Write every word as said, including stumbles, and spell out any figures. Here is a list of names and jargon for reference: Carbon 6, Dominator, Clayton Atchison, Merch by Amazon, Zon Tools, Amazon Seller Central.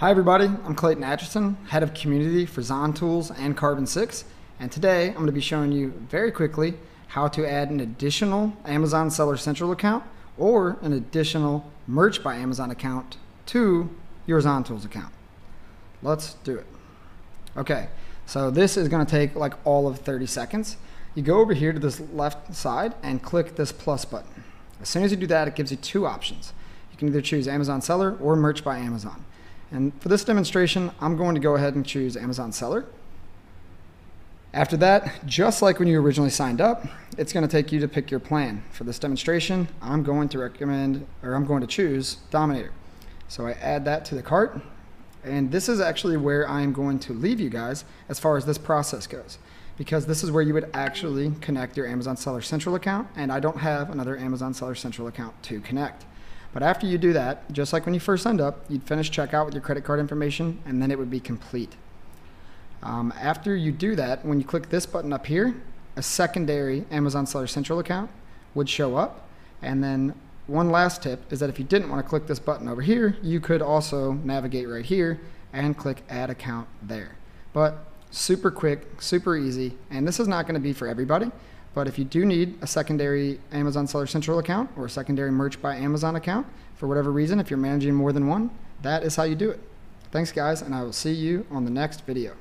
Hi everybody, I'm Clayton Atchison, Head of Community for Zon Tools and Carbon six, and today I'm going to be showing you very quickly how to add an additional Amazon Seller Central account or an additional Merch by Amazon account to your Zon Tools account. Let's do it. Okay, so this is going to take like all of thirty seconds. You go over here to this left side and click this plus button. As soon as you do that, it gives you two options. You can either choose Amazon Seller or Merch by Amazon. And for this demonstration, I'm going to go ahead and choose Amazon Seller. After that, just like when you originally signed up, it's going to take you to pick your plan. For this demonstration, I'm going to recommend, or I'm going to choose Dominator. So I add that to the cart. And this is actually where I'm going to leave you guys as far as this process goes, because this is where you would actually connect your Amazon Seller Central account. And I don't have another Amazon Seller Central account to connect. But after you do that, just like when you first signed up, you'd finish checkout with your credit card information, and then it would be complete. Um, after you do that, when you click this button up here, a secondary Amazon Seller Central account would show up. And then one last tip is that if you didn't want to click this button over here, you could also navigate right here and click Add Account there. But super quick, super easy, and this is not going to be for everybody. But if you do need a secondary Amazon Seller Central account or a secondary Merch by Amazon account, for whatever reason, if you're managing more than one, that is how you do it. Thanks guys, and I will see you on the next video.